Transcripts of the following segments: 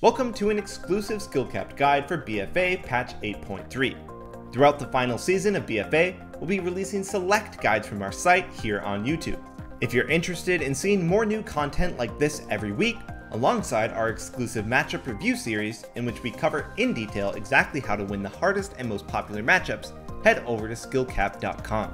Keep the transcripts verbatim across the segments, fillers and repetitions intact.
Welcome to an exclusive skill-capped guide for B F A Patch eight point three. Throughout the final season of B F A, we'll be releasing select guides from our site here on YouTube. If you're interested in seeing more new content like this every week, alongside our exclusive matchup review series in which we cover in detail exactly how to win the hardest and most popular matchups, head over to skill capped dot com.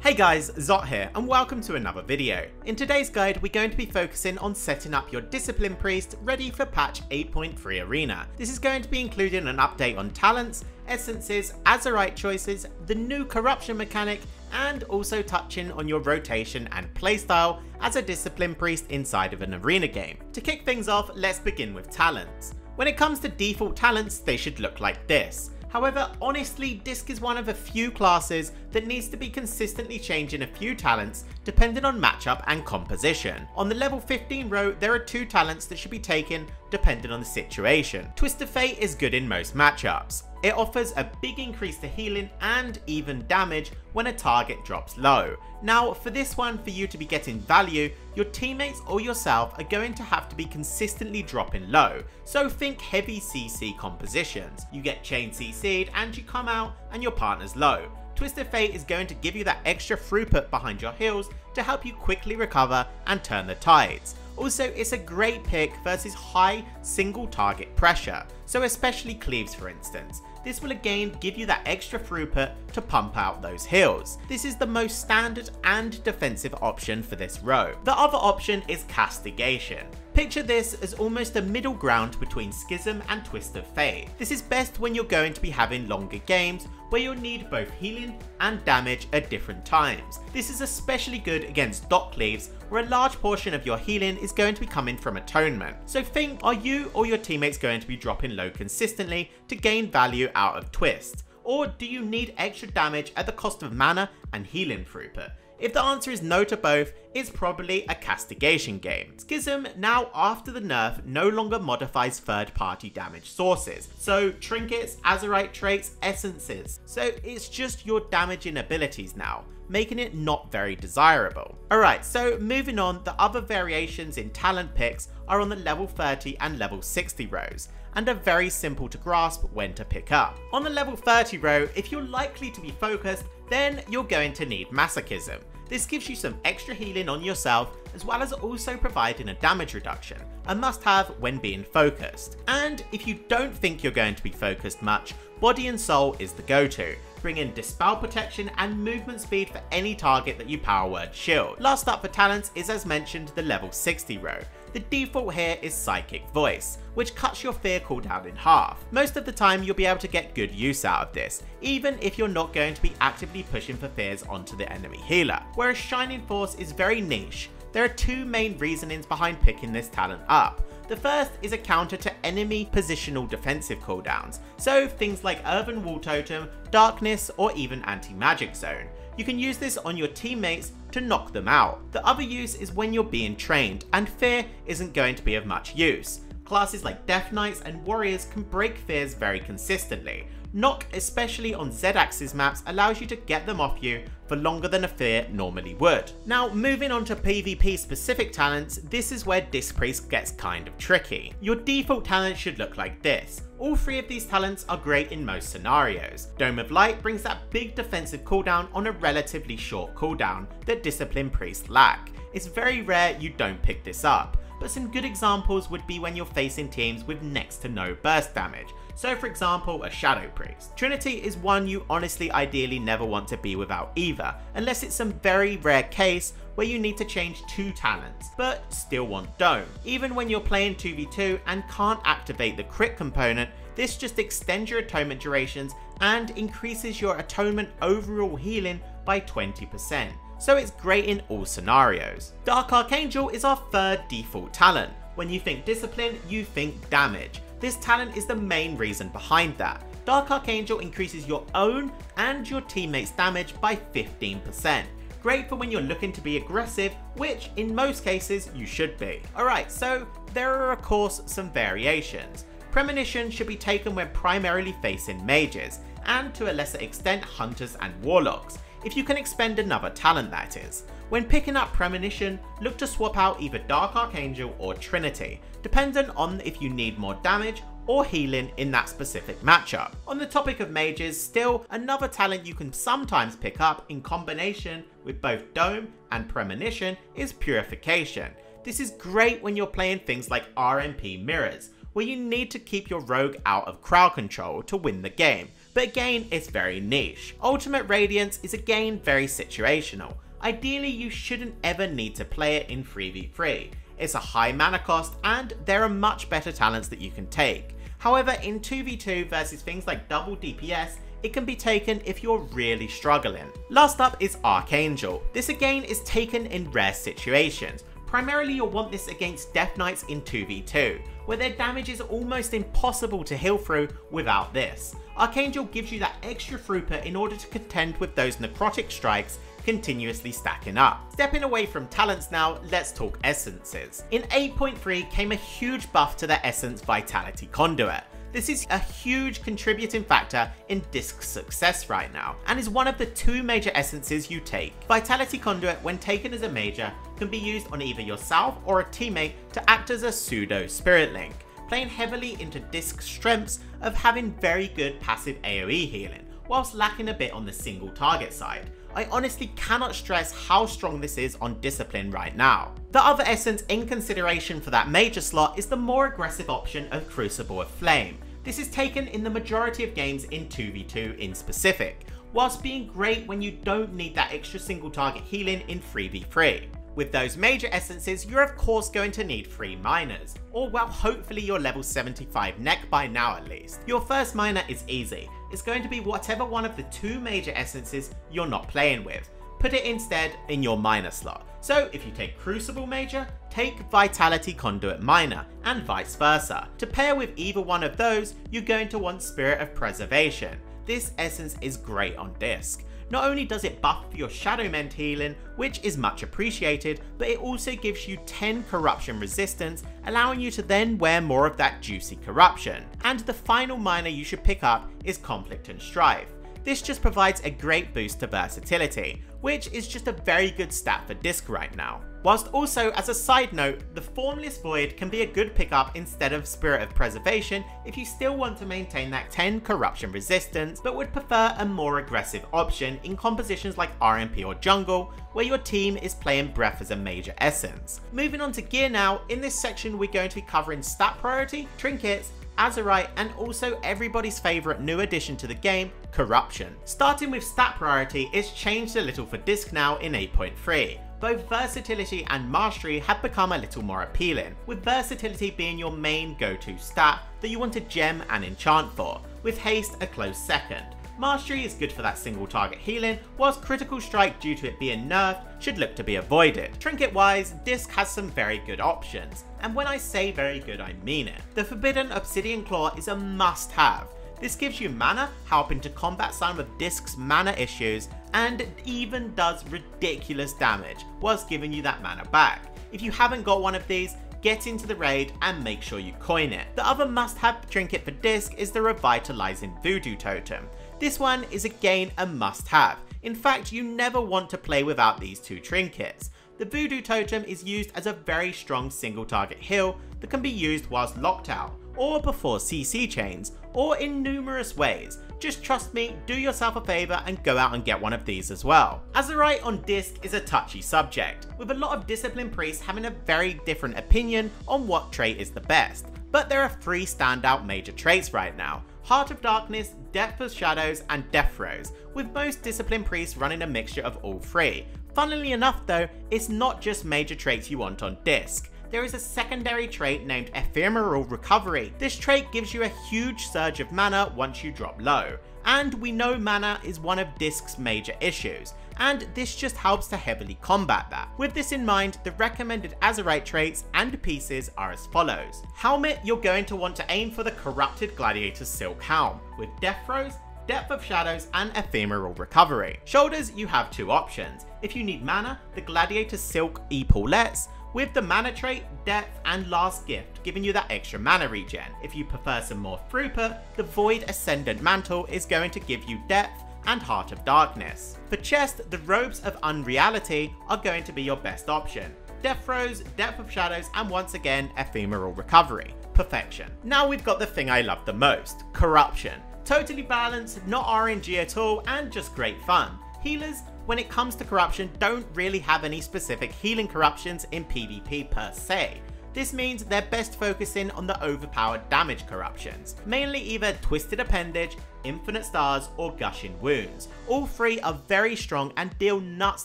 Hey guys, Zot here, and welcome to another video. In today's guide, we're going to be focusing on setting up your Discipline Priest ready for Patch eight point three Arena. This is going to be including an update on talents, essences, Azerite choices, the new Corruption mechanic, and also touching on your rotation and playstyle as a Discipline Priest inside of an Arena game. To kick things off, let's begin with talents. When it comes to default talents, they should look like this. However, honestly, Disc is one of a few classes that needs to be consistently changing a few talents depending on matchup and composition. On the level fifteen row, there are two talents that should be taken depending on the situation. Twist of Fate is good in most matchups. It offers a big increase to healing and even damage when a target drops low. Now, for this one, for you to be getting value, your teammates or yourself are going to have to be consistently dropping low, so think heavy C C compositions. You get chain C C'd and you come out and your partner's low. Twist of Fate is going to give you that extra throughput behind your heals to help you quickly recover and turn the tides. Also, it's a great pick versus high single target pressure, so especially cleaves for instance. This will again give you that extra throughput to pump out those heals. This is the most standard and defensive option for this row. The other option is Castigation. Picture this as almost a middle ground between Schism and Twist of Fate. This is best when you're going to be having longer games where you'll need both healing and damage at different times. This is especially good against Dock Cleaves where a large portion of your healing is going to be coming from Atonement. So think, are you or your teammates going to be dropping low consistently to gain value out of Twist? Or do you need extra damage at the cost of mana and healing throughput? If the answer is no to both, it's probably a Castigation game. Schism, now after the nerf, no longer modifies third party damage sources, so trinkets, Azerite traits, essences, so it's just your damaging abilities now, making it not very desirable. Alright, so moving on, the other variations in talent picks are on the level thirty and level sixty rows, and are very simple to grasp when to pick up. On the level thirty row, if you're likely to be focused, then you're going to need Masochism. This gives you some extra healing on yourself as well as also providing a damage reduction, a must-have when being focused. And if you don't think you're going to be focused much, Body and Soul is the go-to, bringing Dispel Protection and movement speed for any target that you power word shield. Last up for talents is, as mentioned, the level sixty row. The default here is Psychic Voice, which cuts your fear cooldown in half. Most of the time you'll be able to get good use out of this, even if you're not going to be actively pushing for fears onto the enemy healer. Whereas Shining Force is very niche, there are two main reasonings behind picking this talent up. The first is a counter to enemy positional defensive cooldowns, so things like Urban Wall Totem, Darkness, or even Anti-Magic Zone. You can use this on your teammates to knock them out. The other use is when you're being trained, and fear isn't going to be of much use. Classes like Death Knights and Warriors can break fears very consistently. Knock, especially on Z-axis maps, allows you to get them off you for longer than a fear normally would. Now moving on to PvP specific talents, this is where Disc Priest gets kind of tricky. Your default talent should look like this. All three of these talents are great in most scenarios. Dome of Light brings that big defensive cooldown on a relatively short cooldown that Discipline Priests lack. It's very rare you don't pick this up, but some good examples would be when you're facing teams with next to no burst damage. So for example, a Shadow Priest. Trinity is one you honestly ideally never want to be without either, unless it's some very rare case where you need to change two talents, but still want Dome. Even when you're playing two v two and can't activate the crit component, this just extends your Atonement durations and increases your Atonement overall healing by twenty percent. So it's great in all scenarios. Dark Archangel is our third default talent. When you think Discipline, you think damage. This talent is the main reason behind that. Dark Archangel increases your own and your teammates' damage by fifteen percent. Great for when you're looking to be aggressive, which in most cases you should be. Alright, so there are of course some variations. Premonition should be taken when primarily facing mages, and to a lesser extent hunters and warlocks, if you can expend another talent that is. When picking up Premonition, look to swap out either Dark Archangel or Trinity, dependent on if you need more damage or healing in that specific matchup. On the topic of mages, still another talent you can sometimes pick up in combination with both Dome and Premonition is Purification. This is great when you're playing things like R M P mirrors, where you need to keep your rogue out of crowd control to win the game, but again it's very niche. Ultimate Radiance is again very situational. Ideally you shouldn't ever need to play it in three v three. It's a high mana cost and there are much better talents that you can take. However, in two v two versus things like double D P S, it can be taken if you're really struggling. Last up is Archangel. This again is taken in rare situations. Primarily you'll want this against Death Knights in two v two, where their damage is almost impossible to heal through without this. Archangel gives you that extra throughput in order to contend with those necrotic strikes continuously stacking up. Stepping away from talents now, let's talk essences. In eight point three came a huge buff to the essence Vitality Conduit. This is a huge contributing factor in disc success right now, and is one of the two major essences you take. Vitality Conduit, when taken as a major, can be used on either yourself or a teammate to act as a pseudo spirit link, playing heavily into disc strengths of having very good passive AoE healing, whilst lacking a bit on the single target side. I honestly cannot stress how strong this is on Discipline right now. The other essence in consideration for that major slot is the more aggressive option of Crucible of Flame. This is taken in the majority of games in two v two in specific, whilst being great when you don't need that extra single target healing in three v three. With those major essences, you're of course going to need three minors, or well, hopefully you're level seventy-five neck by now at least. Your first minor is easy. It's going to be whatever one of the two major essences you're not playing with. Put it instead in your minor slot. So if you take Crucible Major, take Vitality Conduit Minor, and vice versa. To pair with either one of those, you're going to want Spirit of Preservation. This essence is great on disc. Not only does it buff your Shadowmend healing, which is much appreciated, but it also gives you ten corruption resistance, allowing you to then wear more of that juicy corruption. And the final minor you should pick up is Conflict and Strife. This just provides a great boost to versatility, which is just a very good stat for disc right now. Whilst also, as a side note, the Formless Void can be a good pickup instead of Spirit of Preservation if you still want to maintain that ten corruption resistance, but would prefer a more aggressive option in compositions like R M P or Jungle, where your team is playing Breath as a major essence. Moving on to gear now, in this section we're going to be covering stat priority, trinkets, Azerite, and also everybody's favourite new addition to the game, Corruption. Starting with stat priority, it's changed a little for disc now in eight point three. Both versatility and mastery have become a little more appealing, with versatility being your main go-to stat that you want to gem and enchant for, with haste a close second. Mastery is good for that single target healing, whilst critical strike due to it being nerfed should look to be avoided. Trinket wise, disc has some very good options, and when I say very good I mean it. The Forbidden Obsidian Claw is a must have. This gives you mana, helping to combat some of disc's mana issues, and it even does ridiculous damage whilst giving you that mana back. If you haven't got one of these, get into the raid and make sure you coin it. The other must-have trinket for disc is the Revitalizing Voodoo Totem. This one is again a must-have. In fact, you never want to play without these two trinkets. The Voodoo Totem is used as a very strong single target heal that can be used whilst locked out, or before C C chains, or in numerous ways. Just trust me, do yourself a favour and go out and get one of these as well. Azerite on disc is a touchy subject, with a lot of Discipline Priests having a very different opinion on what trait is the best, but there are three standout major traits right now: Heart of Darkness, Depth of Shadows, and Death Throes, with most Discipline Priests running a mixture of all three. Funnily enough though, it's not just major traits you want on disc. There is a secondary trait named Ephemeral Recovery. This trait gives you a huge surge of mana once you drop low, and we know mana is one of disc's major issues, and this just helps to heavily combat that. With this in mind, the recommended Azerite traits and pieces are as follows. Helmet, you're going to want to aim for the Corrupted Gladiator's Silk Helm, with Death Throes, Depth of Shadows, and Ephemeral Recovery. Shoulders, you have two options. If you need mana, the Gladiator's Silk Epaulettes, with the mana trait, depth, and last gift, giving you that extra mana regen. If you prefer some more throughput, the Void Ascendant Mantle is going to give you depth and Heart of Darkness. For chest, the Robes of Unreality are going to be your best option. Death Throes, Depth of Shadows, and once again, Ephemeral Recovery. Perfection. Now we've got the thing I love the most, Corruption. Totally balanced, not R N G at all, and just great fun. Healers, when it comes to Corruption, don't really have any specific healing corruptions in PvP per se. This means they're best focusing on the overpowered damage corruptions, mainly either Twisted Appendage, Infinite Stars, or Gushing Wounds. All three are very strong and deal nuts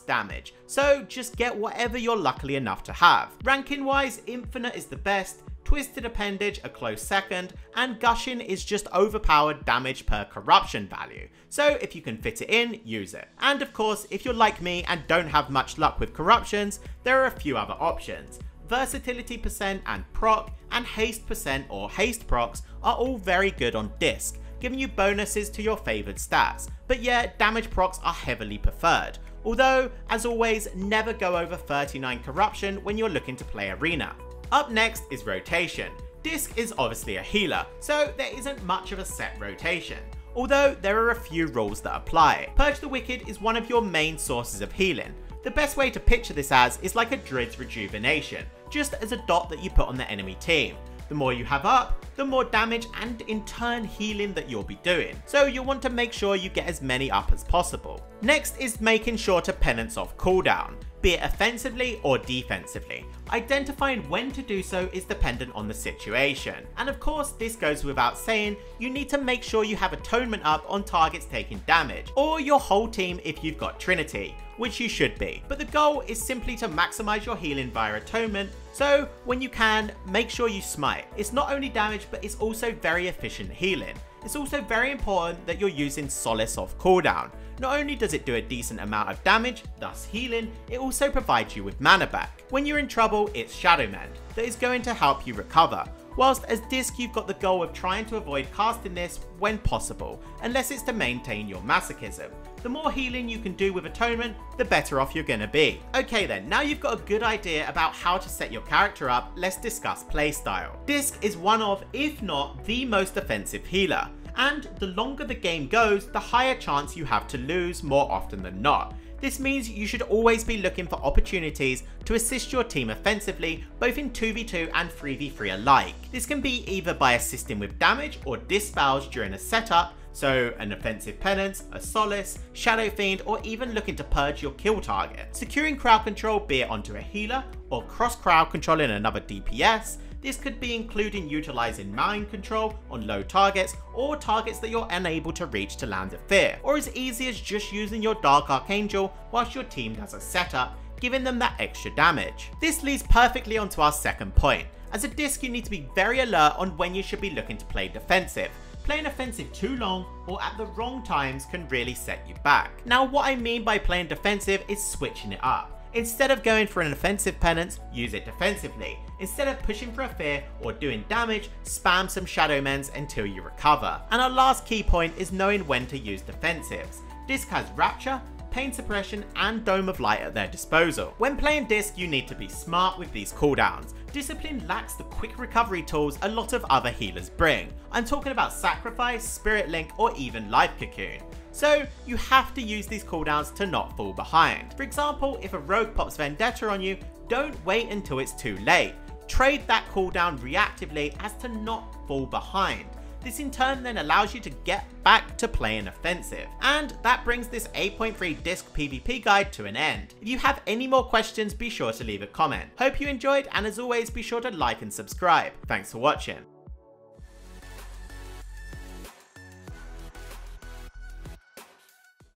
damage, so just get whatever you're lucky enough to have. Ranking wise, Infinite is the best, Twisted Appendage a close second, and Gushing is just overpowered damage per corruption value, so if you can fit it in, use it. And of course, if you're like me and don't have much luck with corruptions, there are a few other options. Versatility percent and proc, and haste percent or haste procs are all very good on disc, giving you bonuses to your favoured stats, but yeah, damage procs are heavily preferred. Although, as always, never go over thirty-nine corruption when you're looking to play arena. Up next is rotation. Disc is obviously a healer, so there isn't much of a set rotation, although there are a few rules that apply. Purge the Wicked is one of your main sources of healing. The best way to picture this as is like a Druid's Rejuvenation, just as a dot that you put on the enemy team. The more you have up, the more damage and in turn healing that you'll be doing, so you'll want to make sure you get as many up as possible. Next is making sure to penance off cooldown, be it offensively or defensively. Identifying when to do so is dependent on the situation, and of course this goes without saying, you need to make sure you have Atonement up on targets taking damage, or your whole team if you've got Trinity, which you should be, but the goal is simply to maximize your healing via Atonement, so when you can, make sure you smite. It's not only damage, but it's also very efficient healing. It's also very important that you're using Solace off cooldown. Not only does it do a decent amount of damage, thus healing, it also provides you with mana back. When you're in trouble, it's Shadowmend that is going to help you recover, whilst as disc you've got the goal of trying to avoid casting this when possible, unless it's to maintain your masochism. The more healing you can do with Atonement, the better off you're gonna be. Okay then, now you've got a good idea about how to set your character up, let's discuss playstyle. Disc is one of, if not the most offensive healer, and the longer the game goes, the higher chance you have to lose more often than not. This means you should always be looking for opportunities to assist your team offensively, both in two v two and three v three alike. This can be either by assisting with damage or dispels during a setup, so an offensive penance, a solace, shadow fiend, or even looking to purge your kill target. Securing crowd control, be it onto a healer or cross crowd controlling another D P S. This could be including utilising mind control on low targets or targets that you're unable to reach to land a fear, or as easy as just using your Dark Archangel whilst your team does a setup, giving them that extra damage. This leads perfectly onto our second point. As a disc, you need to be very alert on when you should be looking to play defensive. Playing offensive too long or at the wrong times can really set you back. Now what I mean by playing defensive is switching it up. Instead of going for an offensive penance, use it defensively. Instead of pushing for a fear or doing damage, spam some Shadowmends until you recover. And our last key point is knowing when to use defensives. Disc has Rapture, Pain Suppression, and Dome of Light at their disposal. When playing disc, you need to be smart with these cooldowns. Discipline lacks the quick recovery tools a lot of other healers bring. I'm talking about Sacrifice, Spirit Link, or even Life Cocoon. So you have to use these cooldowns to not fall behind. For example, if a rogue pops Vendetta on you, don't wait until it's too late. Trade that cooldown reactively as to not fall behind. This in turn then allows you to get back to playing offensive. And that brings this eight point three disc PvP guide to an end. If you have any more questions, be sure to leave a comment. Hope you enjoyed, and as always, be sure to like and subscribe. Thanks for watching.